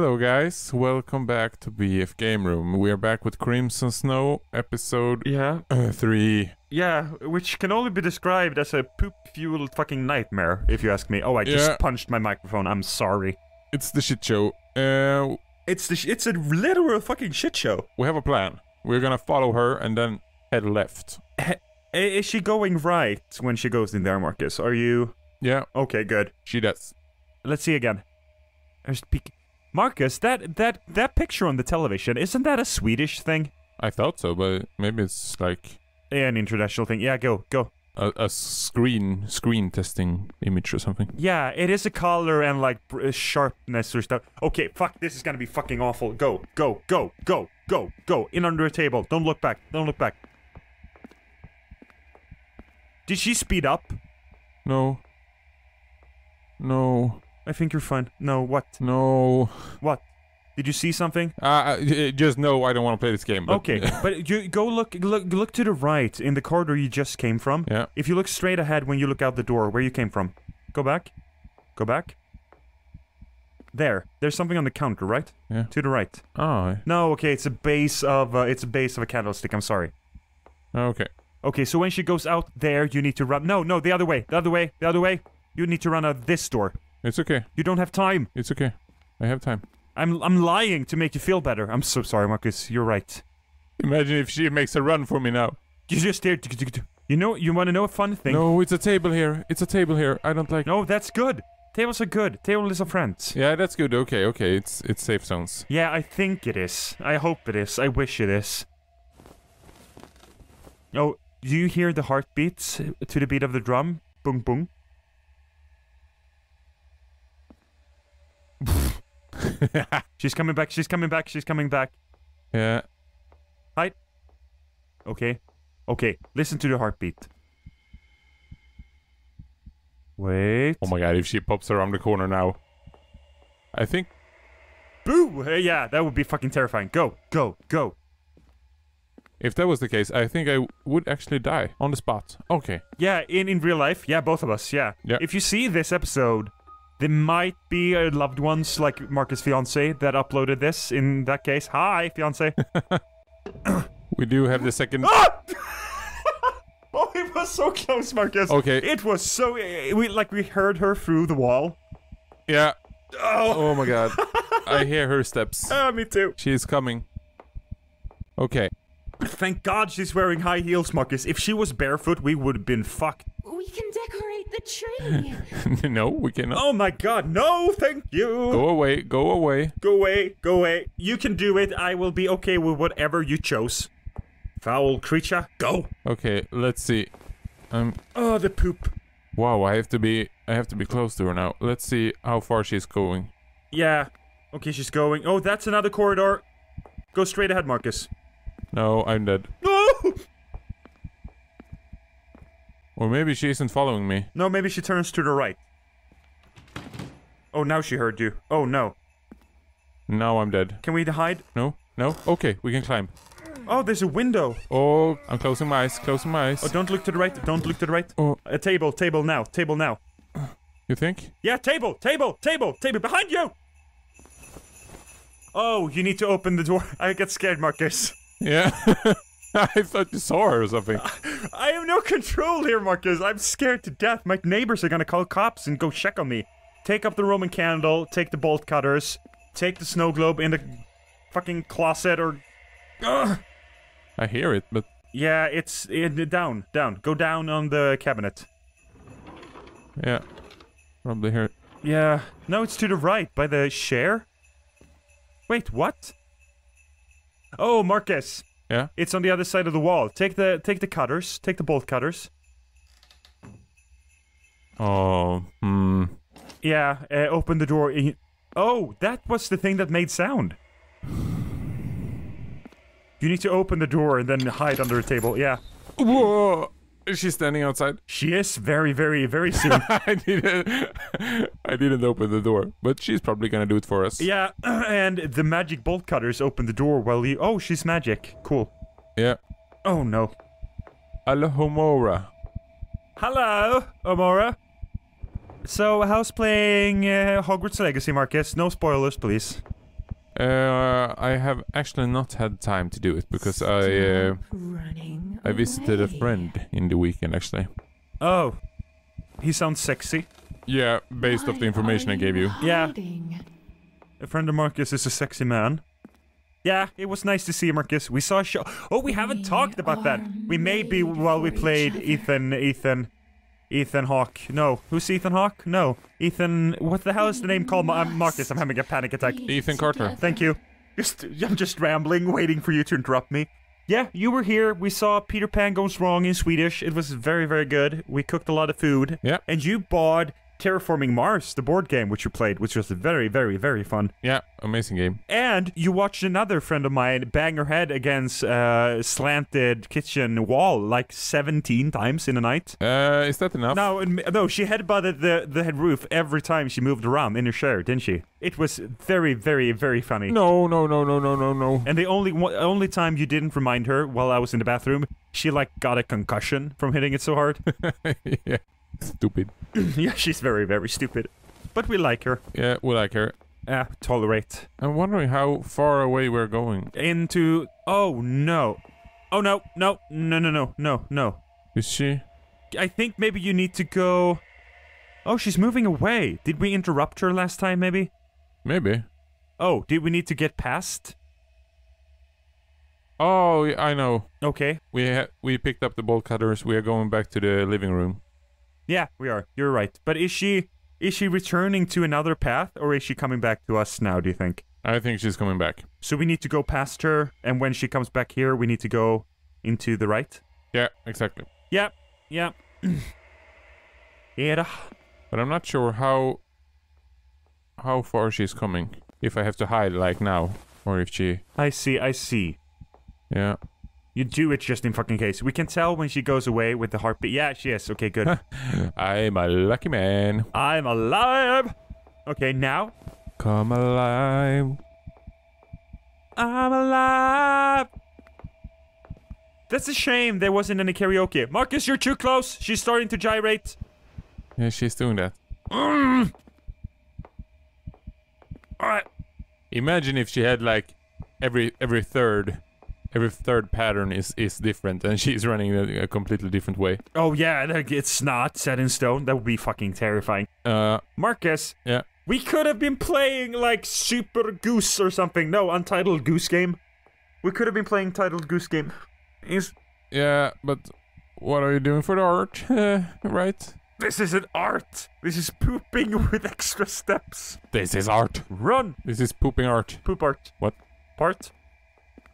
Hello guys, welcome back to BF Game Room. We are back with Crimson Snow, episode 3. Yeah, which can only be described as a poop-fueled fucking nightmare, if you ask me. Oh, I just punched my microphone, I'm sorry. It's the shit show. It's a literal fucking shit show. We have a plan. We're gonna follow her and then head left. Is she going right when she goes in there, Marcus? Are you... Yeah. Okay, good. She does. Let's see again. Marcus, that picture on the television, isn't that a Swedish thing? I thought so, but maybe it's like... an international thing. Yeah, go. A screen testing image or something. Yeah, it is a color and like sharpness or stuff. Okay, fuck, this is gonna be fucking awful. Go. In under a table. Don't look back. Did she speed up? No. I think you're fine. No, what? No. What? Did you see something? Just no, I don't want to play this game. But okay, but you go look to the right in the corridor you just came from. Yeah. If you look straight ahead when you look out the door where you came from. Go back. There's something on the counter, right? Yeah. To the right. Oh. No, okay, it's a base of a candlestick. I'm sorry. Okay. Okay, so when she goes out there, you need to run. No, the other way. You need to run out this door. It's okay. You don't have time. It's okay. I have time. I'm lying to make you feel better. I'm so sorry, Marcus. You're right. Imagine if she makes a run for me now. You just there. You know, you want to know a fun thing? No, it's a table here. I don't like... No, that's good. Tables are good. Table is a friend. Yeah, that's good. Okay. It's safe zones. Yeah, I think it is. I hope it is. I wish it is. Oh, do you hear the heartbeats to the beat of the drum? Boom, boom. She's coming back. Yeah. Hide. Okay. Listen to the heartbeat. Wait. Oh my god, if she pops around the corner now. I think... Boo! Yeah, that would be fucking terrifying. Go. If that was the case, I think I would actually die on the spot. Okay. Yeah, in real life. Yeah, both of us. Yeah. If you see this episode... There might be loved ones like Marcus' fiance that uploaded this. In that case, hi, fiance. We do have the second. Ah! Oh, it was so close, Marcus. Okay. It was so. We heard her through the wall. Yeah. Oh my god. I hear her steps. Me too. She's coming. Okay. Thank God she's wearing high heels, Marcus. If she was barefoot, we would have been fucked. We can decorate the tree. No, we cannot. Oh my god, no, thank you. Go away. You can do it. I will be okay with whatever you chose. Foul creature, go. Okay, let's see. Oh, the poop. Wow, I have to be close to her now. Let's see how far she's going. Yeah. Okay, she's going. Oh, that's another corridor. Go straight ahead, Marcus. No, I'm dead. No! Or maybe she isn't following me. No, maybe she turns to the right. Oh, now she heard you. Oh, no. Now I'm dead. Can we hide? No. Okay, we can climb. Oh, there's a window. Oh, I'm closing my eyes. Oh, don't look to the right. Oh. A table now. You think? Yeah, table behind you! Oh, you need to open the door. I get scared, Marcus. Yeah, I thought you saw her or something. I have no control here, Marcus. I'm scared to death. My neighbors are gonna call cops and go check on me. Take up the Roman candle, take the bolt cutters, take the snow globe in the fucking closet or... Ugh. I hear it, but... Yeah, it's down. Go down on the cabinet. Yeah, probably here. Yeah, no, it's to the right, by the chair. Wait, what? Oh, Marcus. Yeah? It's on the other side of the wall. Take the bolt cutters. Oh, Yeah, open the door. Oh, that was the thing that made sound. You need to open the door and then hide under a table, yeah. Whoa! Is she standing outside? She is, very, very, very soon. I didn't open the door, but she's probably gonna do it for us. Yeah, and the magic bolt cutters open the door while you... Oh, she's magic. Cool. Yeah. Oh, no. Hello, Homora. So, how's playing Hogwarts Legacy, Marcus? No spoilers, please. I have actually not had time to do it because I visited a friend in the weekend actually. Oh, he sounds sexy. Yeah, based off the information I gave you. Hiding? Yeah, a friend of Marcus is a sexy man. Yeah, it was nice to see you, Marcus. We saw a show. Oh, we haven't talked about that. We may be while we played Ethan Hawke. No, who's Ethan Hawke? No, Ethan. What the hell is the name called? Marcus. I'm having a panic attack. Ethan Carter. Thank you. I'm just rambling, waiting for you to interrupt me. Yeah, you were here. We saw Peter Pan Goes Wrong in Swedish. It was very, very good. We cooked a lot of food. Yeah. And you bought Terraforming Mars, the board game which you played, which was very, very, very fun. Yeah, amazing game. And you watched another friend of mine bang her head against a slanted kitchen wall like 17 times in a night. Is that enough? No, no, she headbutted the head roof every time she moved around in her chair, didn't she? It was very, very, very funny. No, no, no, no, no, no, no. And the only time you didn't remind her while I was in the bathroom, she like got a concussion from hitting it so hard. Yeah. Stupid. Yeah, she's very, very stupid. But we like her. Yeah, we like her. Tolerate. I'm wondering how far away we're going. Into... Oh, no. Oh, no, no, no, no, no, no, no. Is she? I think maybe you need to go... Oh, she's moving away. Did we interrupt her last time, maybe? Maybe. Oh, did we need to get past? Oh, I know. Okay. We picked up the bolt cutters. We are going back to the living room. Yeah, we are. You're right. But is she returning to another path, or is she coming back to us now, do you think? I think she's coming back. So we need to go past her, and when she comes back here, we need to go into the right? Yeah, exactly. Yep, yep. Yeah. But I'm not sure how far she's coming. If I have to hide, like now, or if she... I see, I see. Yeah. You do it just in fucking case. We can tell when she goes away with the heartbeat. Yeah, she is. Okay, good. I'm a lucky man. I'm alive. Okay, now. Come alive. I'm alive. That's a shame there wasn't any karaoke. Marcus, you're too close. She's starting to gyrate. Yeah, she's doing that. All right. Imagine if she had like every third pattern is different, and she's running a completely different way. Oh yeah, it's not set in stone. That would be fucking terrifying. Marcus. Yeah. We could have been playing like Super Goose or something. No, Untitled Goose Game. We could have been playing Untitled Goose Game. Yeah, but what are you doing for the art, right? This isn't art. This is pooping with extra steps. This is art. Run. This is pooping art. Poop art. What? Part?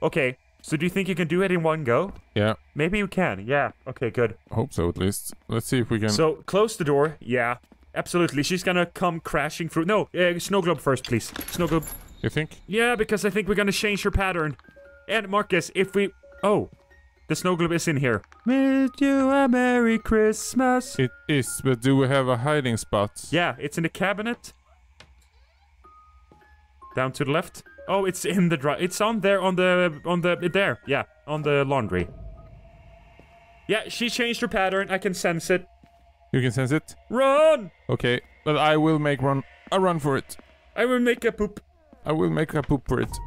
Okay. So do you think you can do it in one go? Yeah. Maybe you can, yeah. Okay, good. Hope so, at least. Let's see if we can... So, close the door. Yeah, absolutely. She's gonna come crashing through... No, snow globe first, please. Snow globe. You think? Yeah, because I think we're gonna change her pattern. And, Marcus, if we... Oh, the snow globe is in here. Wish you a Merry Christmas. It is, but do we have a hiding spot? Yeah, it's in the cabinet. Down to the left. Oh, it's in the dry. It's on there, there. Yeah, on the laundry. Yeah, she changed her pattern. I can sense it. You can sense it? Run! Okay, but I will make a run for it. I will make a poop. I will make a poop for it.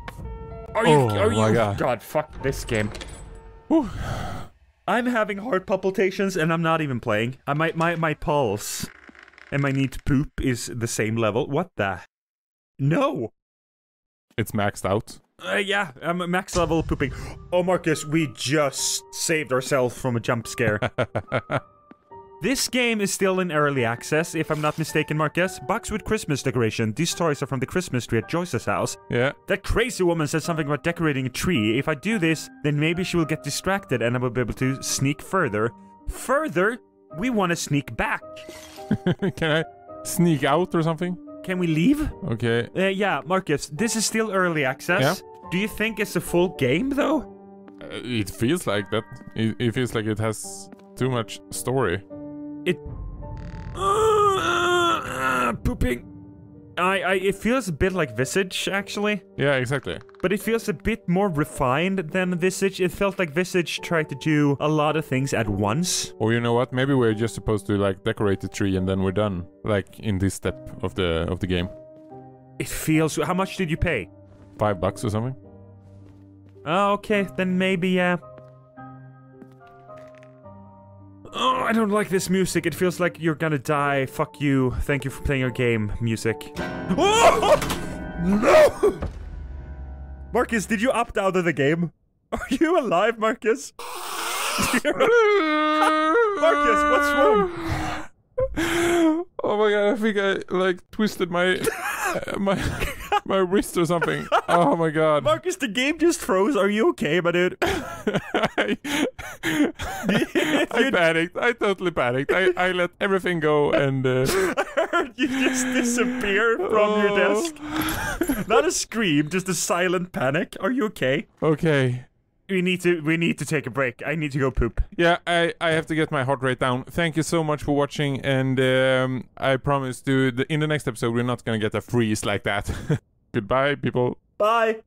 Oh my god. God, fuck this game. Whew. I'm having heart palpitations and I'm not even playing. My pulse and my need to poop is the same level. What the? No! It's maxed out. Yeah, I'm at max level pooping. Oh, Marcus, we just saved ourselves from a jump scare. This game is still in early access, if I'm not mistaken, Marcus. Box with Christmas decoration. These toys are from the Christmas tree at Joyce's house. Yeah. That crazy woman said something about decorating a tree. If I do this, then maybe she will get distracted and I will be able to sneak further. Further, we want to sneak back. Can I sneak out or something? Can we leave? Okay. Yeah, Marcus, this is still early access. Yeah. Do you think it's a full game, though? It feels like that. It feels like it has too much story. Pooping. It feels a bit like Visage, actually. Yeah, exactly. But it feels a bit more refined than Visage. It felt like Visage tried to do a lot of things at once. Or you know what? Maybe we're just supposed to like decorate the tree and then we're done. Like in this step of the game. It feels. How much did you pay? $5 or something. Oh, okay, then maybe, yeah. Oh, I don't like this music. It feels like you're gonna die. Fuck you. Thank you for playing your game, music. Oh! No! Marcus, did you opt out of the game? Are you alive, Marcus? Marcus, what's wrong? Oh my god, I think I, like, twisted my... my wrist or something. Oh my god. Marcus, the game just froze. Are you okay, my dude? I panicked. I totally panicked. I let everything go and... I heard you just disappear from your desk. Not a scream, just a silent panic. Are you okay? Okay. We need to take a break. I need to go poop. Yeah, I have to get my heart rate down. Thank you so much for watching, and I promise, dude, in the next episode, we're not gonna get a freeze like that. Goodbye, people. Bye.